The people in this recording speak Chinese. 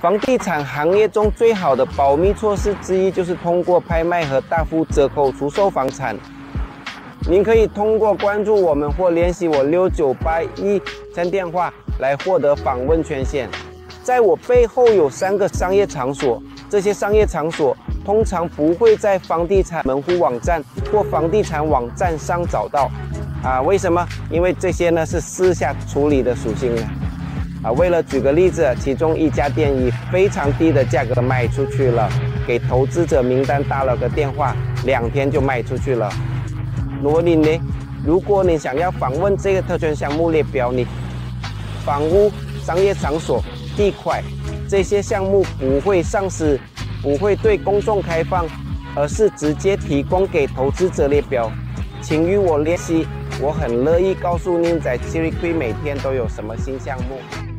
房地产行业中最好的保密措施之一，就是通过拍卖和大幅折扣出售房产。您可以通过关注我们或联系我69813电话来获得访问权限。在我背后有3个商业场所，这些商业场所通常不会在房地产门户网站或房地产网站上找到。 为什么？因为这些呢是私下处理的属性呢。为了举个例子，其中一家店以非常低的价格卖出去了，给投资者名单打了个电话，2天就卖出去了。如果你想要访问这个特权项目列表，你房屋、商业场所、地块这些项目不会上市，不会对公众开放，而是直接提供给投资者列表。请与我联系。 我很乐意告诉您，在Sirikui每天都有什么新项目。